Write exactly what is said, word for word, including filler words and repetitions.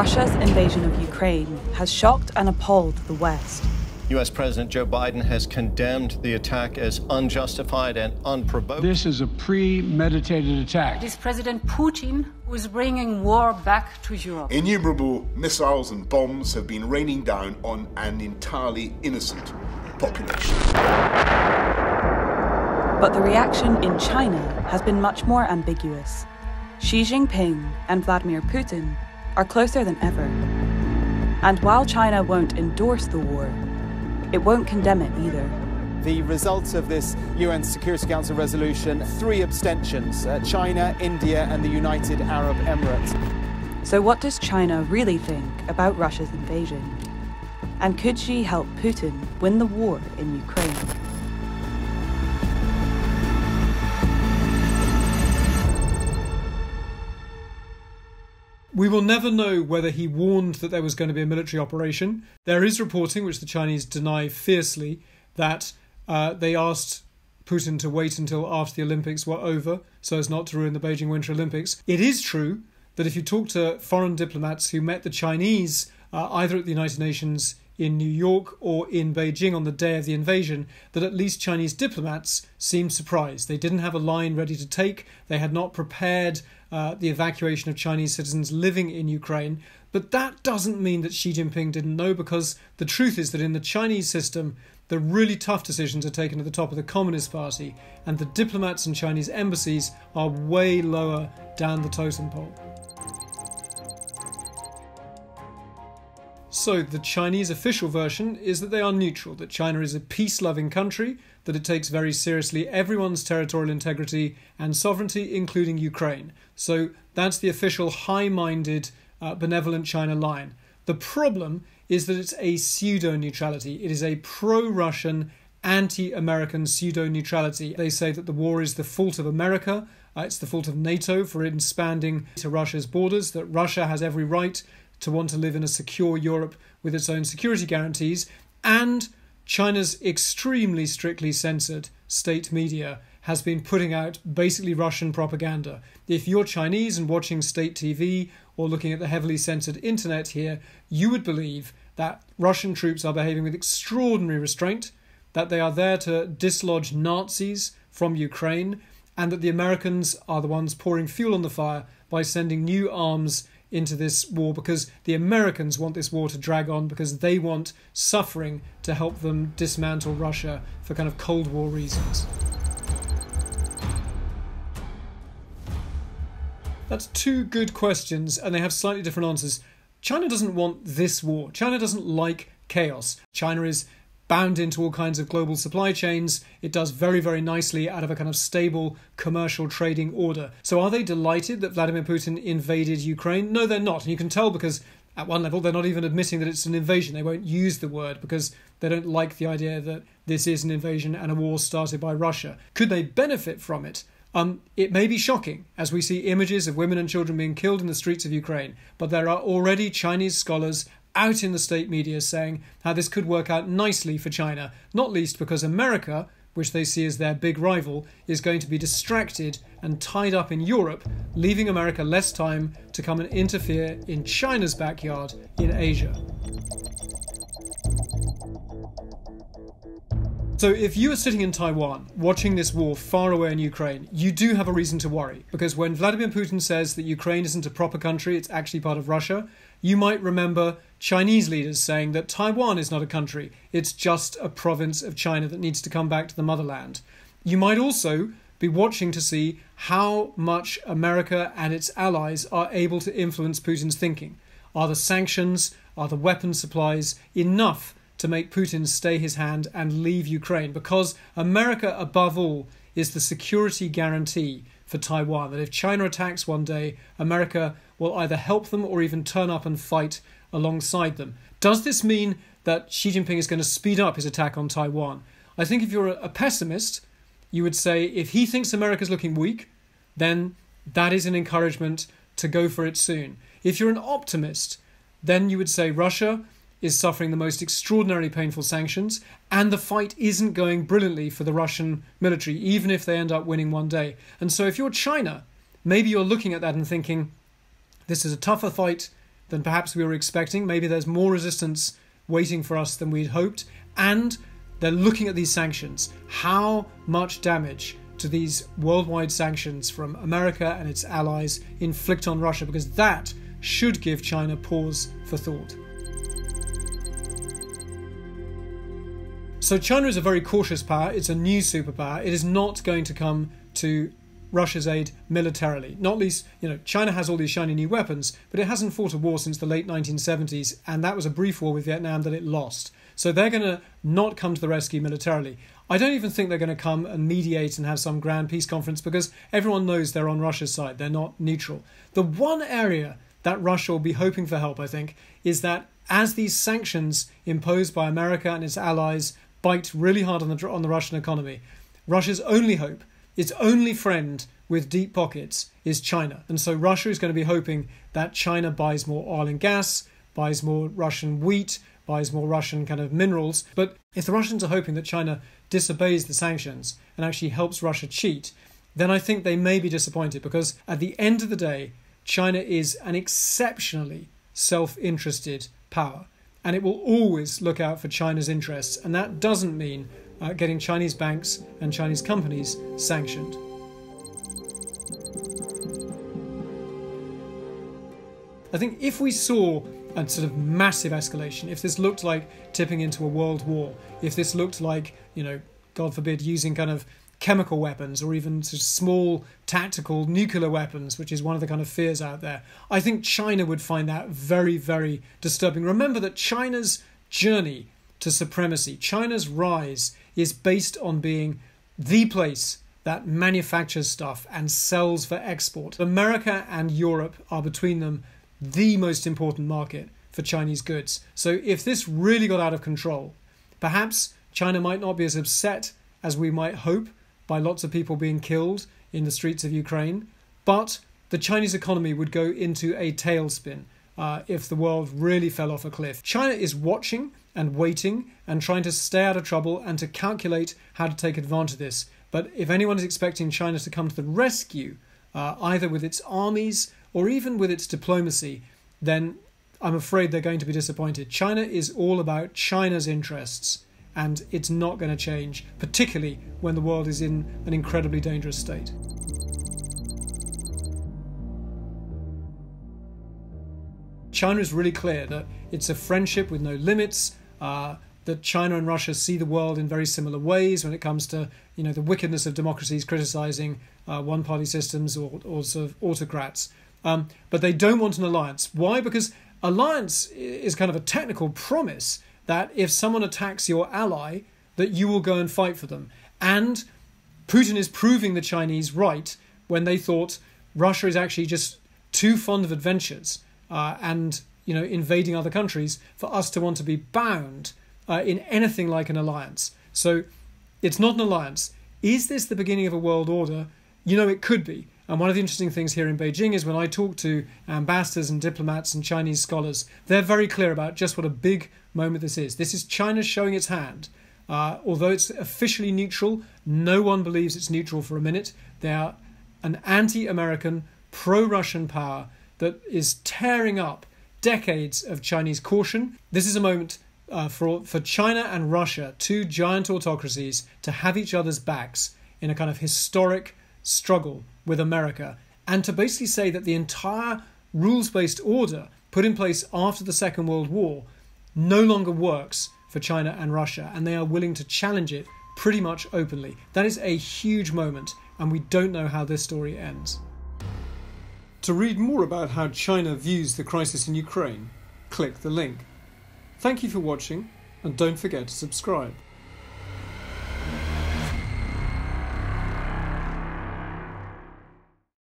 Russia's invasion of Ukraine has shocked and appalled the West. U S President Joe Biden has condemned the attack as unjustified and unprovoked. This is a premeditated attack. It is President Putin who is bringing war back to Europe. Innumerable missiles and bombs have been raining down on an entirely innocent population. But the reaction in China has been much more ambiguous. Xi Jinping and Vladimir Putin are closer than ever. And while China won't endorse the war, it won't condemn it either. The results of this U N Security Council resolution, three abstentions, uh, China, India and the United Arab Emirates. So what does China really think about Russia's invasion? And could she help Putin win the war in Ukraine? We will never know whether he warned that there was going to be a military operation. There is reporting, which the Chinese deny fiercely, that uh, they asked Putin to wait until after the Olympics were over so as not to ruin the Beijing Winter Olympics. It is true that if you talk to foreign diplomats who met the Chinese uh, either at the United Nations in New York or in Beijing on the day of the invasion, that at least Chinese diplomats seemed surprised. They didn't have a line ready to take. They had not prepared uh, the evacuation of Chinese citizens living in Ukraine. But that doesn't mean that Xi Jinping didn't know, because the truth is that in the Chinese system, the really tough decisions are taken at the top of the Communist Party, and the diplomats and Chinese embassies are way lower down the totem pole. So the Chinese official version is that they are neutral, that China is a peace-loving country, that it takes very seriously everyone's territorial integrity and sovereignty, including Ukraine. So that's the official high-minded, uh, benevolent China line. The problem is that it's a pseudo-neutrality. It is a pro-Russian, anti-American pseudo-neutrality. They say that the war is the fault of America. Uh, it's the fault of NATO for expanding to Russia's borders, that Russia has every right to want to live in a secure Europe with its own security guarantees, and China's extremely strictly censored state media has been putting out basically Russian propaganda. If you're Chinese and watching state T V or looking at the heavily censored internet here, you would believe that Russian troops are behaving with extraordinary restraint, that they are there to dislodge Nazis from Ukraine, and that the Americans are the ones pouring fuel on the fire by sending new arms into this war, because the Americans want this war to drag on, because they want suffering to help them dismantle Russia for kind of Cold War reasons. That's two good questions, and they have slightly different answers. China doesn't want this war. China doesn't like chaos. China is bound into all kinds of global supply chains. It does very, very nicely out of a kind of stable commercial trading order. So are they delighted that Vladimir Putin invaded Ukraine? No, they're not. And you can tell because at one level, they're not even admitting that it's an invasion. They won't use the word because they don't like the idea that this is an invasion and a war started by Russia. Could they benefit from it? Um, it may be shocking as we see images of women and children being killed in the streets of Ukraine, but there are already Chinese scholars out in the state media saying how this could work out nicely for China, not least because America, which they see as their big rival, is going to be distracted and tied up in Europe, leaving America less time to come and interfere in China's backyard in Asia. So if you are sitting in Taiwan, watching this war far away in Ukraine, you do have a reason to worry, because when Vladimir Putin says that Ukraine isn't a proper country, it's actually part of Russia, you might remember Chinese leaders saying that Taiwan is not a country, it's just a province of China that needs to come back to the motherland. You might also be watching to see how much America and its allies are able to influence Putin's thinking. Are the sanctions, are the weapon supplies enough to make Putin stay his hand and leave Ukraine? Because America, above all, is the security guarantee for Taiwan, that if China attacks one day, America will either help them or even turn up and fight alongside them. Does this mean that Xi Jinping is going to speed up his attack on Taiwan? I think if you're a pessimist, you would say if he thinks America's looking weak, then that is an encouragement to go for it soon. If you're an optimist, then you would say Russia is suffering the most extraordinarily painful sanctions, and the fight isn't going brilliantly for the Russian military, even if they end up winning one day. And so if you're China, maybe you're looking at that and thinking, this is a tougher fight, than perhaps we were expecting. Maybe there's more resistance waiting for us than we'd hoped. And they're looking at these sanctions. How much damage do these worldwide sanctions from America and its allies inflict on Russia? Because that should give China pause for thought. So China is a very cautious power. It's a new superpower. It is not going to come to Russia's aid militarily. Not least, you know, China has all these shiny new weapons, but it hasn't fought a war since the late nineteen seventies, and that was a brief war with Vietnam that it lost. So they're going to not come to the rescue militarily. I don't even think they're going to come and mediate and have some grand peace conference, because everyone knows they're on Russia's side. They're not neutral. The one area that Russia will be hoping for help, I think, is that as these sanctions imposed by America and its allies bite really hard on the, on the Russian economy, Russia's only hope, its only friend with deep pockets, is China. And so Russia is going to be hoping that China buys more oil and gas, buys more Russian wheat, buys more Russian kind of minerals. But if the Russians are hoping that China disobeys the sanctions and actually helps Russia cheat, then I think they may be disappointed, because at the end of the day, China is an exceptionally self-interested power, and it will always look out for China's interests. And that doesn't mean uh, getting Chinese banks and Chinese companies sanctioned. I think if we saw a sort of massive escalation, if this looked like tipping into a world war, if this looked like, you know, God forbid, using kind of chemical weapons or even small tactical nuclear weapons, which is one of the kind of fears out there, I think China would find that very, very disturbing. Remember that China's journey to supremacy, China's rise, is based on being the place that manufactures stuff and sells for export. America and Europe are, between them, the most important market for Chinese goods. So if this really got out of control, perhaps China might not be as upset as we might hope by lots of people being killed in the streets of Ukraine, but the Chinese economy would go into a tailspin uh, if the world really fell off a cliff. China is watching and waiting and trying to stay out of trouble and to calculate how to take advantage of this. But if anyone is expecting China to come to the rescue, uh, either with its armies or even with its diplomacy, then I'm afraid they're going to be disappointed. China is all about China's interests, and it's not going to change, particularly when the world is in an incredibly dangerous state. China is really clear that it's a friendship with no limits, uh, that China and Russia see the world in very similar ways when it comes to, you know, the wickedness of democracies criticizing uh, one-party systems or, or sort of autocrats. Um, but they don't want an alliance. Why? Because alliance is kind of a technical promise that if someone attacks your ally, that you will go and fight for them. And Putin is proving the Chinese right when they thought Russia is actually just too fond of adventures uh, and, you know, invading other countries for us to want to be bound uh, in anything like an alliance. So it's not an alliance. Is this the beginning of a world order? You know, it could be. And one of the interesting things here in Beijing is when I talk to ambassadors and diplomats and Chinese scholars, they're very clear about just what a big moment this is. This is China showing its hand. Uh, although it's officially neutral, no one believes it's neutral for a minute. They are an anti-American, pro-Russian power that is tearing up decades of Chinese caution. This is a moment uh, for, for China and Russia, two giant autocracies, to have each other's backs in a kind of historic struggle with America, and to basically say that the entire rules-based order put in place after the Second World War no longer works for China and Russia, and they are willing to challenge it pretty much openly. That is a huge moment, and we don't know how this story ends. To read more about how China views the crisis in Ukraine, click the link. Thank you for watching, and don't forget to subscribe.